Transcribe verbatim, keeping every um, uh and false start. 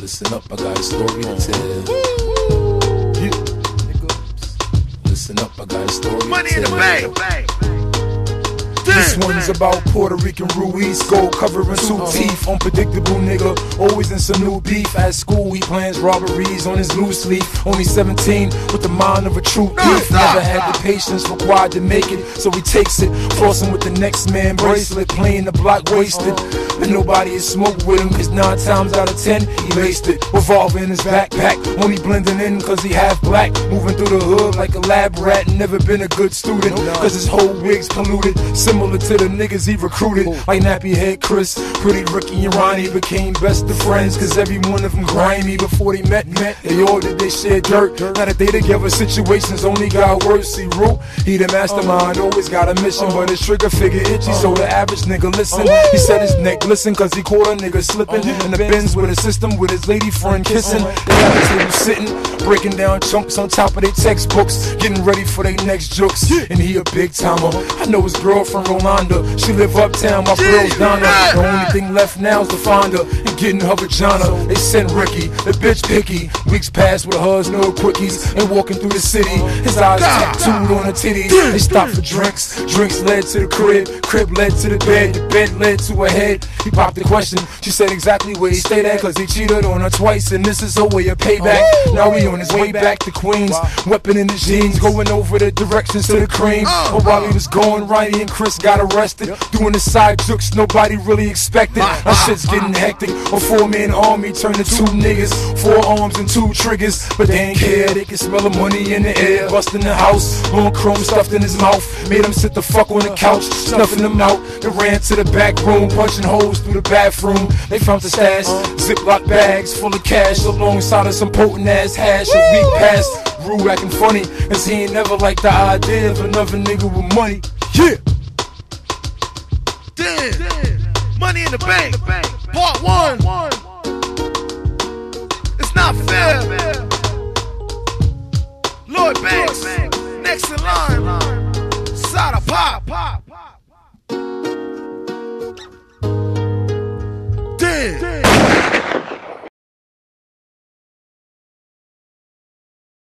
Listen up, I got a story to tell. Listen up, I got a story Money to tell. Money in the bank. This one's about Puerto Rican Ruiz. Gold covering two teeth. Unpredictable nigga, always in some new beef. At school he plans robberies on his loose leaf. Only seventeen with the mind of a true thief. Never had the patience required to make it, so he takes it, flossing with the next man bracelet, playing the block wasted. And nobody is smoked with him, cause nine times out of ten he laced it, revolver in his backpack. Only blending in cause he half black, moving through the hood like a lab rat. Never been a good student, cause his whole wig's polluted, similar to the niggas he recruited. Like Nappy Head Chris, Pretty Ricky and Ronnie became best of friends, cause every one of them grimy before they met. They all did they share dirt, now that they together situations only got worse. See Root, he the mastermind, always got a mission, but his trigger figure itchy, so the average nigga listen. He said his neck listen, cause he caught a nigga slipping in the bins with a system, with his lady friend kissing. They got this nigga sitting, breaking down chunks on top of their textbooks, getting ready for their next jokes. And he a big timer. I know his girlfriend Rolanda, she live uptown, my girl's Donna. The only thing left now is to find her and getting her vagina. They sent Ricky, the bitch picky. Weeks pass with hers, no quickies. And walking through the city, his eyes tattooed on her titties. They stopped for drinks, drinks led to the crib, crib led to the bed, the bed led to her head. He popped the question, she said exactly where he stayed at, cause he cheated on her twice, and this is her way of payback. Now he on his way back to Queens, weapon in his jeans, going over the directions to the cream. But while he was going, Ronnie and Chris got arrested, doing the side jokes nobody really expected. Now shit's getting hectic, a four-man army turned to two niggas, four arms and two triggers, but they ain't care, they can smell the money in the air. Busting the house, on chrome stuffed in his mouth, made him sit the fuck on the couch, snuffing him out. They ran to the back room, punching holes through the bathroom. They found the stash, Ziploc bags full of cash, alongside of some potent ass hash. A week passed, Rue acting funny, cause he ain't never liked the idea of another nigga with money. Yeah! Damn! Damn. Money in the Money bank. In the bank, part one. It's not fair.